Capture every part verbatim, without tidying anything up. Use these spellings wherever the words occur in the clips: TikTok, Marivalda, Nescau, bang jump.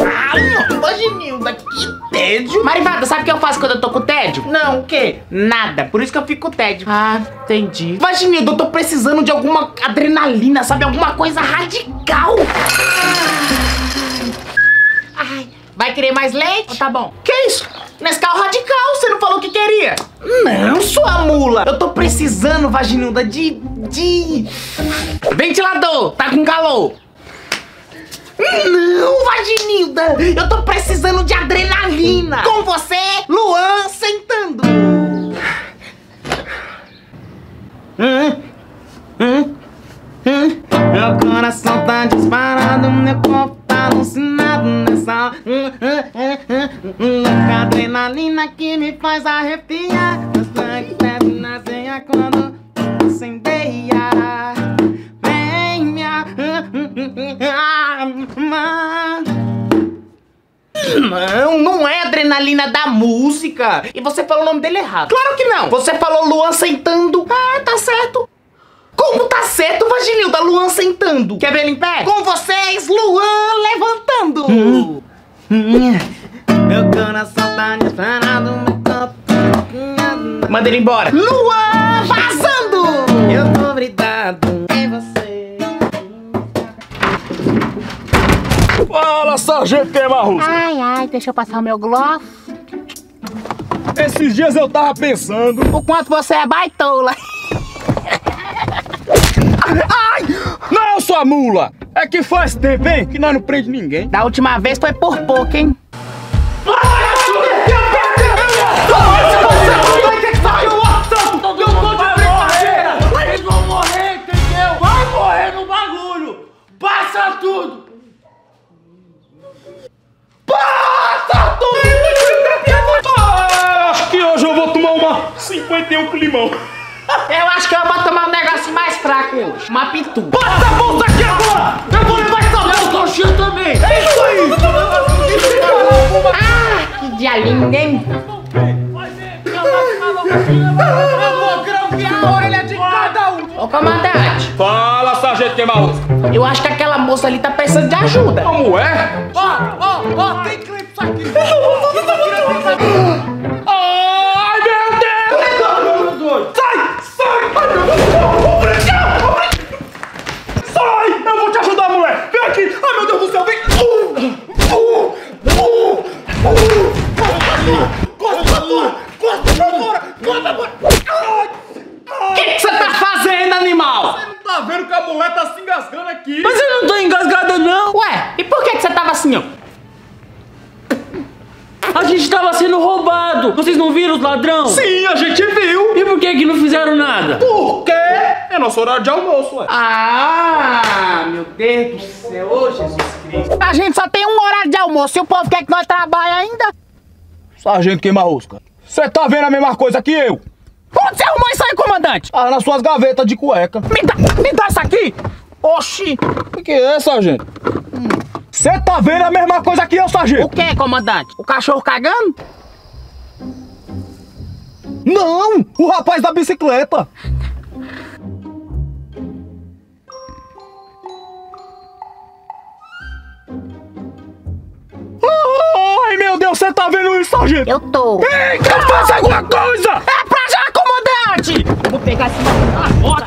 Ai, Rosinilda, que tédio. Marivalda, sabe o que eu faço quando eu tô com tédio? Não, o quê? Nada, por isso que eu fico com tédio. Ah, entendi. Rosinilda, eu tô precisando de alguma adrenalina, sabe? Alguma coisa radical. Ai, vai querer mais leite? Oh, tá bom. Que isso? Nescau radical, você não falou que queria? Não, sua mula. Eu tô precisando, Vaginilda, de... de... ventilador, tá com calor. Não, Vaginilda, eu tô precisando de adrenalina. Com você, Luan sentando. Hum, hum, hum. Meu coração tá disparado, meu corpo tá alucinado nessa... Hum, hum, hum, hum. Louca adrenalina que me faz arrepiar. Meus tanques devem nascer quando incendeia. Vem minha... Não, não é adrenalina da música. E você falou o nome dele errado. Claro que não. Você falou Luan sentando. Ah, tá certo. Como tá certo, Vaginilda? Luan sentando. Quer ver ele em pé? Com vocês, Luan levantando. Hum. Hum. Meu coração tá disparado, meu corpo tá... Manda ele embora. Luan vazando. Eu tô gritando em você. Fala, sargento Queima-Roupa. Ai, ai, deixa eu passar o meu gloss. Esses dias eu tava pensando o quanto você é baitola. Ai! Não, sua mula! É que faz tempo, hein? Que nós não prende ninguém. Da última vez foi por pouco, hein? Eles vão morrer, entendeu? Vai morrer no bagulho! Passa tudo! Passa tudo! Acho que hoje eu vou tomar uma cinquenta e um com limão. Eu acho que eu vou tomar um negócio mais fraco hoje. Uma pintura. Bota a bolsa aqui agora! Eu vou levar essa bolsa! Eu tô cheio também! É isso aí! Ah, que dia lindo, hein? Eu vou grampear a orelha de cada um! Ô, comandante! Fala, sargento Queima-Roupa! Eu acho que aquela moça ali tá precisando de ajuda. Como é? Ó, ó, ó, tem clipe isso aqui! Ai, meu Deus! Sai! Sai! Eu vou te ajudar, mulher! Vem aqui! Ai, meu Deus do céu! Vem! Uh! Uh! Uh! Uh! Corta pra fora! Corta pra fora! Corta pra fora! O que você tá fazendo, animal? Você não tá vendo que a mulher tá se engasgando aqui? Mas eu não tô engasgada, não! Ué, e por que que você tava assim, ó? A gente tava sendo roubado! Vocês não viram os ladrão? Sim, a gente viu! E por que que não fizeram nada? Por quê? É nosso horário de almoço, ué. Ah, meu Deus do céu! Ô, Jesus Cristo! A gente só tem um horário de almoço e o povo quer que nós trabalhe ainda? Sargento Queima-Rosca, você tá vendo a mesma coisa que eu? Onde você arrumou isso aí, comandante? Ah, nas suas gavetas de cueca. Me dá, me dá isso aqui! Oxi! O que é, sargento? Hum. Você tá vendo a mesma coisa que eu, sargento? O que, comandante? O cachorro cagando? Não! O rapaz da bicicleta! Ai, meu Deus, você tá vendo isso, sargento? Eu tô! Eita, faz alguma coisa! É pra já, comandante! Eu vou pegar esse maluco agora!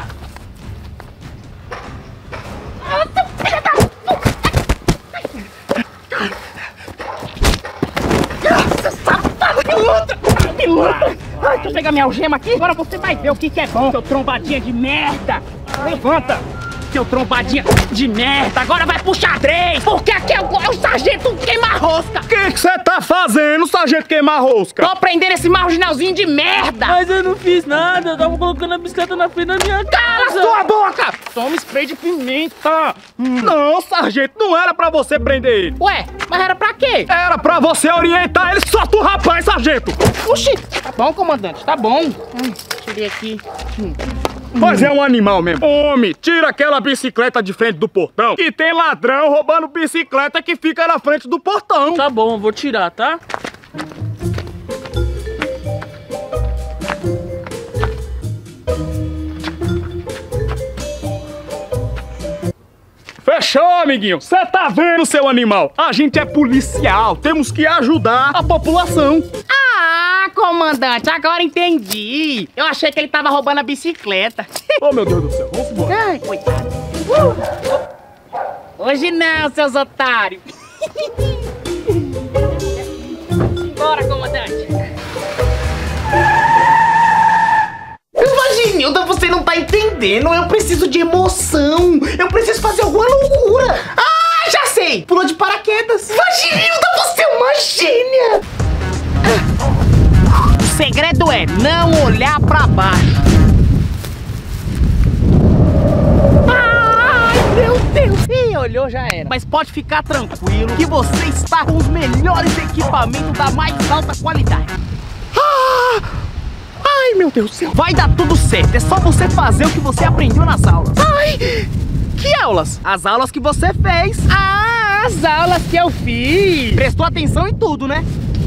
Ai, deixa eu pegar minha algema aqui. Agora você vai ver o que que é bom, seu trombadinha de merda. Levanta, seu trombadinha de merda. Agora vai pro xadrez, porque aqui é o, é o sargento Queima-Rosca. O que que você tá fazendo, sargento Queima-Rosca? Tô prendendo esse marginalzinho de merda. Mas eu não fiz nada, eu tava colocando a bicicleta na frente da minha casa. Cala sua boca! Toma spray de pimenta. Hum. Não, sargento, não era pra você prender ele. Ué, mas era pra quê? Era pra você orientar ele. Solta o rapaz, sargento. Oxi, tá bom, comandante, tá bom. Hum, tirei aqui. Hum. Mas é um animal mesmo. Homem, tira aquela bicicleta de frente do portão. E tem ladrão roubando bicicleta que fica na frente do portão. Tá bom, vou tirar, tá? Fechou, amiguinho. Você tá vendo, seu animal? A gente é policial, temos que ajudar a população. Ah, comandante, agora entendi. Eu achei que ele tava roubando a bicicleta. Oh, meu Deus do céu, vamos embora. Ai, coitado. Uh. Hoje não, seus otários. Bora, comandante. Vaginilda, você não tá entendendo. Eu preciso de emoção. Eu preciso fazer alguma loucura. Ah, já sei. Pulou de paraquedas. Vaginilda, você é uma gênia. O segredo é não olhar pra baixo. Meu Deus! Ih, olhou, já era. Mas pode ficar tranquilo que você está com os melhores equipamentos da mais alta qualidade. Ah! Ai, meu Deus do céu! Vai dar tudo certo, é só você fazer o que você aprendeu nas aulas. Ai! Que aulas? As aulas que você fez. Ah, as aulas que eu fiz. Prestou atenção em tudo, né?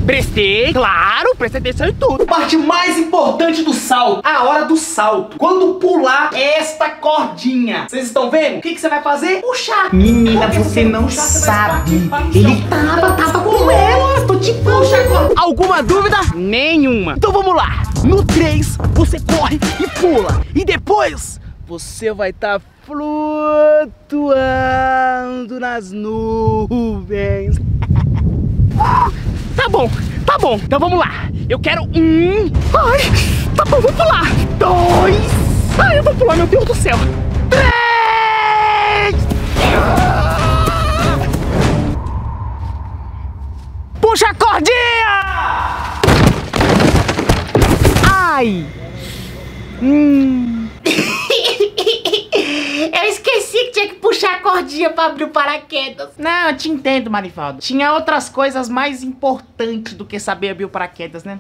Prestei, claro, prestei atenção em tudo. Parte mais importante do salto, a hora do salto. Quando pular esta cordinha, vocês estão vendo? O que, que você vai fazer? Puxar. Menina, você não puxar, sabe. Você vai Ele tava, tava com ela. Tô te puxando. Alguma dúvida? Nenhuma. Então vamos lá. No três, você corre e pula. E depois, você vai estar tá flutuando nas nuvens. Tá bom, tá bom, então vamos lá. Eu quero um. Ai, tá bom, vou pular. Dois. Ai, eu vou pular, meu Deus do céu. Três. Puxa a cordinha. Ai. Hum. Eu esqueci que tinha que puxar a cordinha pra abrir o paraquedas. Não, eu te entendo, Marivalda. Tinha outras coisas mais importantes do que saber abrir o paraquedas, né?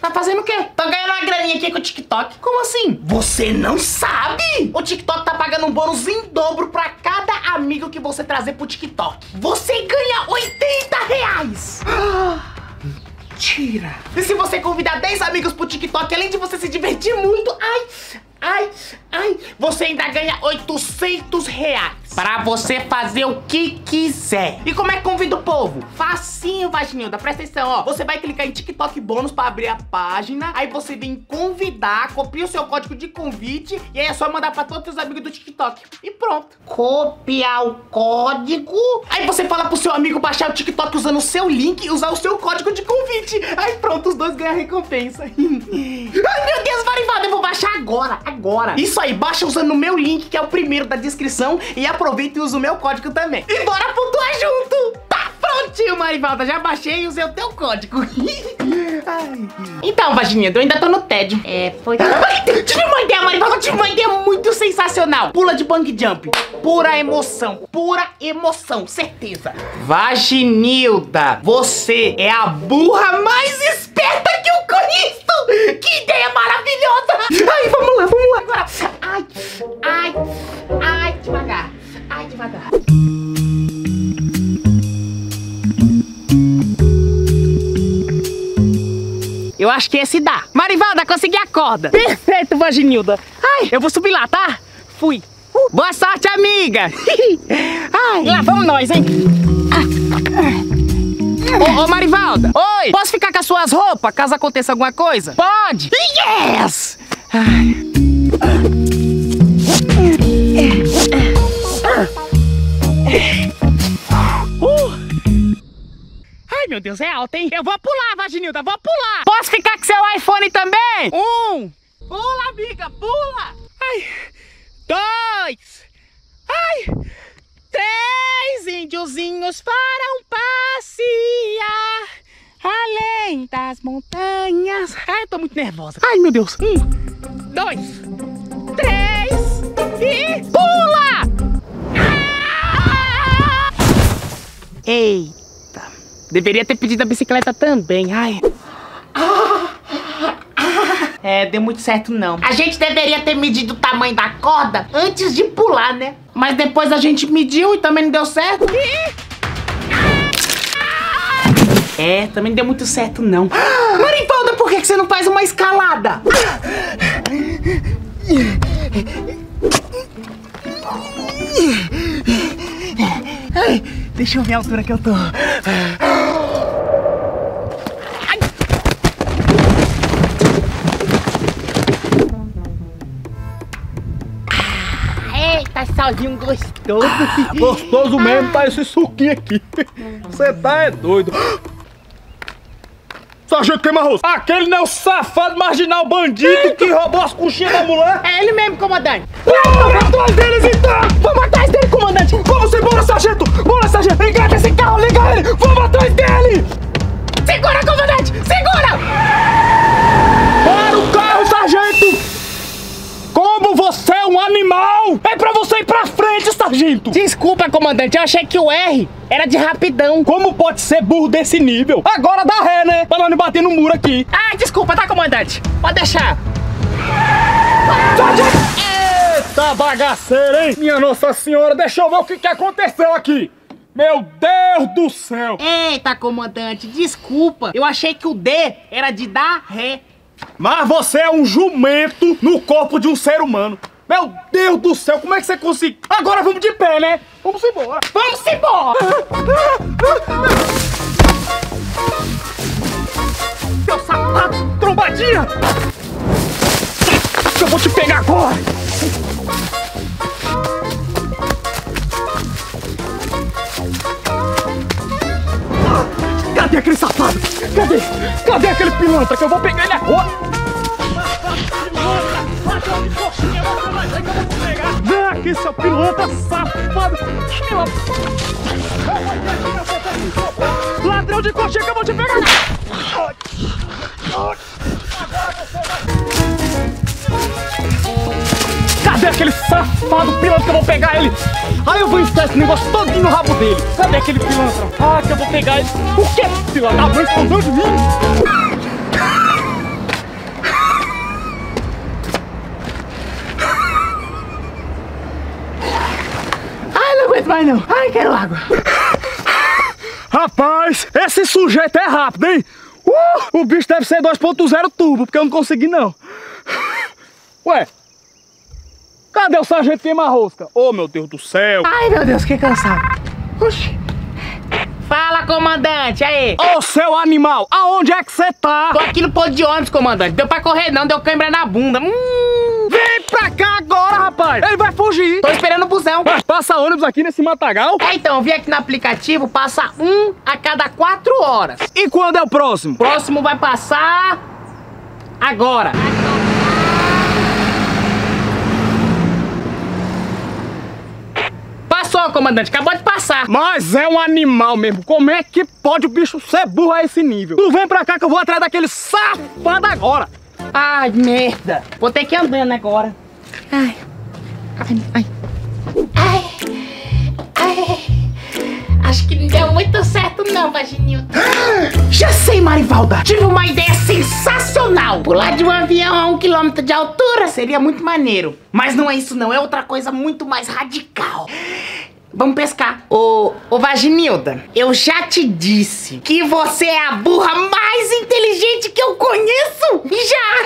Tá fazendo o quê? Tô ganhando uma graninha aqui com o TikTok. Como assim? Você não sabe? O TikTok tá pagando um bônus em dobro pra cada amigo que você trazer pro TikTok. Você ganha oitenta reais. Ah! Mentira! E se você convidar dez amigos pro TikTok, além de você se divertir muito, ai, ai, ai, você ainda ganha oitocentos reais pra você fazer o que quiser. E como é que convida o povo? Facinho, Vaginilda, presta atenção, ó. Você vai clicar em TikTok bônus pra abrir a página, aí você vem convidar, copia o seu código de convite, e aí é só mandar pra todos os seus amigos do TikTok. E pronto. Copiar o código. Aí você fala pro seu amigo baixar o TikTok usando o seu link e usar o seu código de convite. Aí pronto, os dois ganham a recompensa. Ai, meu Deus, Marivalda, eu vou baixar agora, agora. Isso aí, baixa usando o meu link, que é o primeiro da descrição, e aproveita e usa o meu código também. E bora pontuar junto. Tá prontinho, Marivalda, já baixei e usei o teu código. Ai. Então, Vaginilda, eu ainda tô no tédio. É, foi... Tive uma ideia, Marivalda, tive uma ideia muito sensacional. Pula de bang jump. Pura emoção, pura emoção, certeza. Vaginilda, você é a burra mais esperta que eu conheço. Que ideia maravilhosa. Ai, vamos lá, vamos lá agora. Ai, ai, ai, devagar. Ai, devagar. Eu acho que esse dá. Marivalda, consegui a corda. Perfeito, Vaginilda. Ai, eu vou subir lá, tá? Fui. Uh, boa sorte, amiga. Ai, lá vamos nós, hein? Ô, ô, Marivalda. Oi, posso ficar com as suas roupas, caso aconteça alguma coisa? Pode. Yes! Ai. Ai, meu Deus, é alta, hein? Eu vou pular, Vaginilda, vou pular. Posso ficar com seu iPhone também? Um. Pula, amiga, pula. Ai. Dois. Ai. Três índiozinhos foram passear além das montanhas. Ai, eu tô muito nervosa. Ai, meu Deus. Um, dois, três e... Pula! Ah! Eita. Deveria ter pedido a bicicleta também. Ai. Ah! É, deu muito certo não. A gente deveria ter medido o tamanho da corda antes de pular, né? Mas depois a gente mediu e também não deu certo. É, também não deu muito certo não. Marivalda, por que você não faz uma escalada? Ai, deixa eu ver a altura que eu tô. Ai. Ah, eita, salzinho gostoso. Ah, gostoso mesmo, ah. Tá esse suquinho aqui. Você tá é doido. Sargento Queima-Rosto, aquele não é o safado marginal bandido Eita. que roubou as coxinhas da mulher? É ele mesmo, comandante. Vamos atrás deles então! Vamos atrás dele, comandante! Vamos embora, sargento! Bora, sargento! Engata esse carro, liga ele! Vamos atrás dele! Segura, comandante! Segura! Para o carro, sargento! Como você é um animal, é pra você ir pra frente, sargento! Desculpa, comandante, eu achei que o R era de rapidão. Como pode ser burro desse nível? Agora dá ré, né? Pra nós não bater no muro aqui. Ah, desculpa, tá, comandante? Pode deixar. Eita bagaceira, hein? Minha Nossa Senhora, deixa eu ver o que, que aconteceu aqui. Meu Deus do céu! Eita, comandante, desculpa. Eu achei que o D era de dar ré. Mas você é um jumento no corpo de um ser humano. Meu Deus do céu, como é que você conseguiu? Agora vamos de pé, né? Vamos embora. Vamos embora! Meu sapato, trombadinha! Eu vou te pegar agora! Cadê aquele safado? Cadê? Cadê aquele pilantra que eu vou pegar ele agora? Vem aqui, seu pilantra safado! Ladrão de coxinha que eu vou te pegar! Cadê aquele safado pilantra que eu vou pegar ele? Aí eu vou enfiar esse negócio todinho no rabo dele. Cadê aquele pilantra? Ah, que eu vou pegar ele. Por que esse pilantra? Tá escondendo de mim? Ai, não aguento mais não. Ai, quero água. Rapaz, esse sujeito é rápido, hein? Uh, o bicho deve ser dois ponto zero turbo, porque eu não consegui não. Ué. Cadê o sargento Queima-Rosca? Oh, meu Deus do céu! Ai, meu Deus, que cansado! Oxi! Fala, comandante, aí! Ô, oh, seu animal, aonde é que você tá? Tô aqui no posto de ônibus, comandante. Deu pra correr não, deu câimbra na bunda. Hum. Vem pra cá agora, rapaz! Ele vai fugir! Tô esperando o busão. Mas passa ônibus aqui nesse matagal? É, então, eu vi aqui no aplicativo, passa um a cada quatro horas. E quando é o próximo? O próximo vai passar... agora! Comandante, acabou de passar. Mas é um animal mesmo. Como é que pode o bicho ser burro a esse nível? Tu vem pra cá que eu vou atrás daquele safado agora. Ai, merda. Vou ter que ir andando agora. Ai. Ai, ai. Ai. Ai. Acho que não deu muito certo não, Vaginildo. Já sei, Marivalda. Tive uma ideia sensacional. Pular de um avião a um quilômetro de altura seria muito maneiro. Mas não é isso não, é outra coisa muito mais radical. Vamos pescar. Ô, ô Vaginilda, eu já te disse que você é a burra mais inteligente que eu conheço. Já!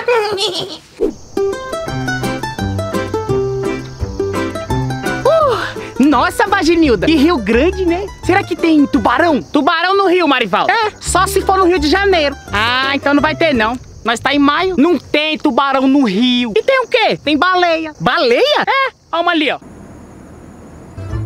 uh, nossa, Vaginilda, e Rio Grande, né? Será que tem tubarão? Tubarão no rio, Marivalda. É, só se for no Rio de Janeiro. Ah, então não vai ter, não. Nós tá em maio. Não tem tubarão no rio. E tem o quê? Tem baleia. Baleia? É, olha uma ali, ó.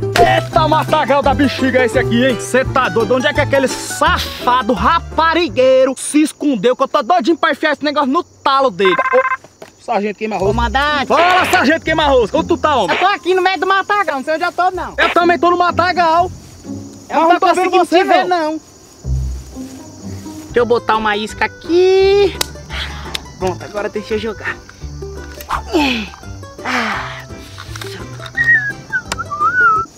Eita, matagal da bexiga esse aqui, hein? Cê tá doido? Onde é que aquele safado raparigueiro se escondeu? Que eu tô doidinho pra enfiar esse negócio no talo dele. Ô, sargento Queima-Rosca. Comandante. Fala, sargento Queima-Rosca. Onde tu tá, homem? Eu tô aqui no meio do matagal, não sei onde eu tô, não. Eu também tô no matagal. Eu não, não tô conseguindo você, te ver, não. não. Deixa eu botar uma isca aqui. Pronto, agora deixa eu jogar. Ah.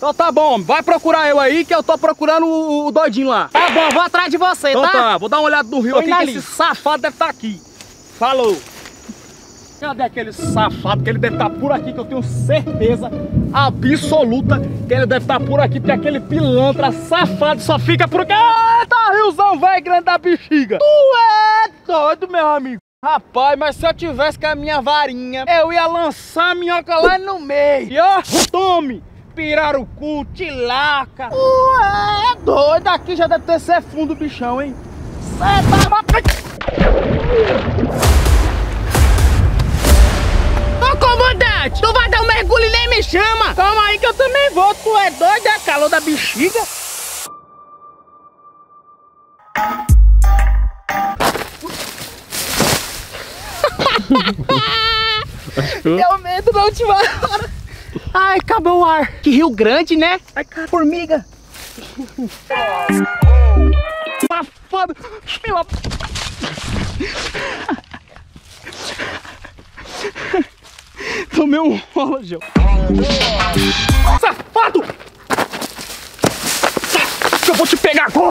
Então tá bom, vai procurar eu aí que eu tô procurando o, o doidinho lá. Tá bom, vou atrás de você, então tá? Então tá, vou dar uma olhada no rio aqui que esse safado deve estar aqui. Falou. Cadê aquele safado que ele deve estar por aqui, que eu tenho certeza absoluta que ele deve estar por aqui, porque aquele pilantra safado só fica por aqui. Eita, riozão velho grande da bexiga. Tu é doido, meu amigo. Rapaz, mas se eu tivesse com a minha varinha, eu ia lançar a minhoca lá no meio. E ó, tome. pirarucu, tilaca. Ué, é doido, aqui já deve ter ser fundo, bichão, hein? Cê tá batendo. Ô comandante, tu vai dar um mergulho e nem me chama. Calma aí que eu também vou, tu é doido, é calor da bexiga. Deu medo na última hora. Ai, acabou o ar. Que Rio Grande, né? Ai, cara, formiga. Uma foda. Pela... Tomei um rola, Gil. Safado! Eu vou te pegar agora.